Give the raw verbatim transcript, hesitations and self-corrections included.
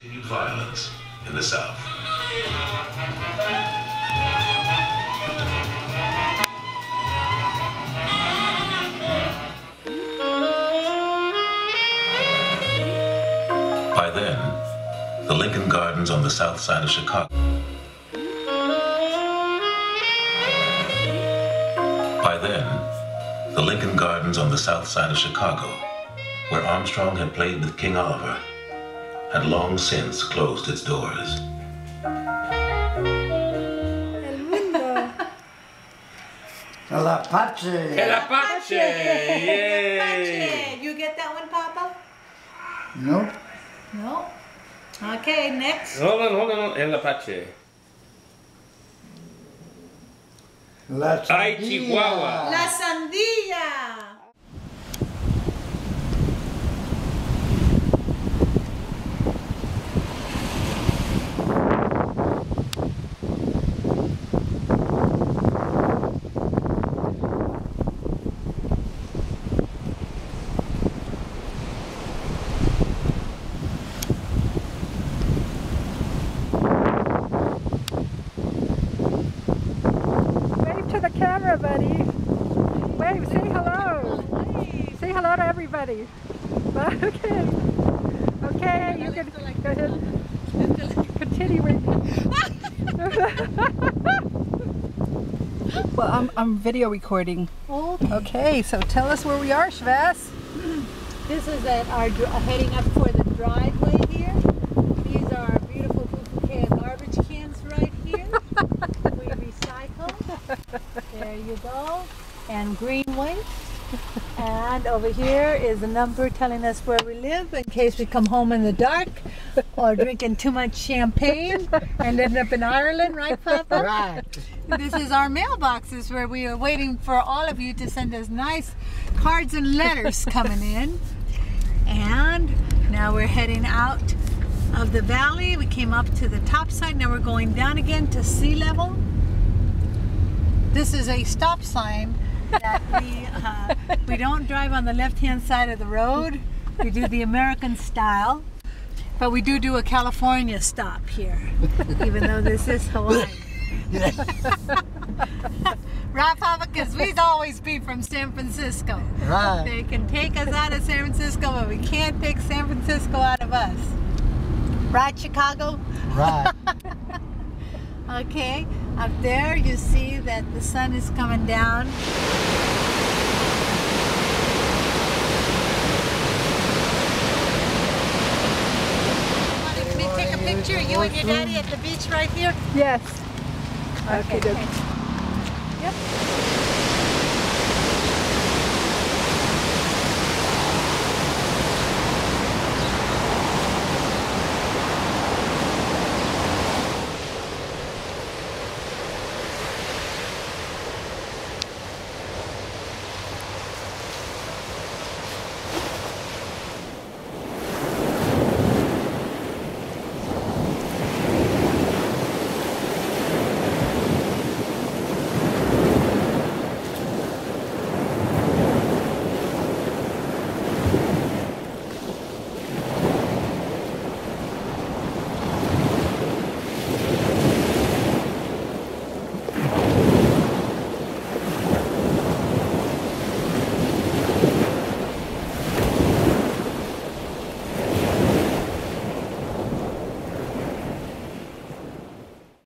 Continued violence in the South. By then, the Lincoln Gardens on the south side of Chicago. By then, the Lincoln Gardens on the south side of Chicago, where Armstrong had played with King Oliver, had long since closed its doors. El mundo. El Apache. El Apache. El Apache. You get that one, Papa? No. No. Okay, next. Hold on, hold on. El Apache. La Sandilla. Ay, Chihuahua. La Sandilla. Everybody. Wave, say hello. Say hello to everybody. Okay. Okay, you can go ahead and continue with. Well, I'm, I'm video recording. Okay, so tell us where we are, Shvaz. This is at our heading up for the driveway here. These are our beautiful blue can garbage cans right here. We recycle. There you go, and green waste. And over here is a number telling us where we live in case we come home in the dark or drinking too much champagne and end up in Ireland, right, Papa? Right. This is our mailboxes where we are waiting for all of you to send us nice cards and letters coming in. And now we're heading out of the valley. We came up to the top side, now we're going down again to sea level. This is a stop sign that we, uh, we don't drive on the left-hand side of the road. We do the American style, but we do do a California stop here, even though this is Hawaii. Right, Papa? Because we'd always be from San Francisco. Right. They can take us out of San Francisco, but we can't take San Francisco out of us. Right, Chicago? Right. Okay, up there you see that the sun is coming down. Want me to take a picture of you and your daddy at the beach right here? Yes. Okay. Okay. Yep.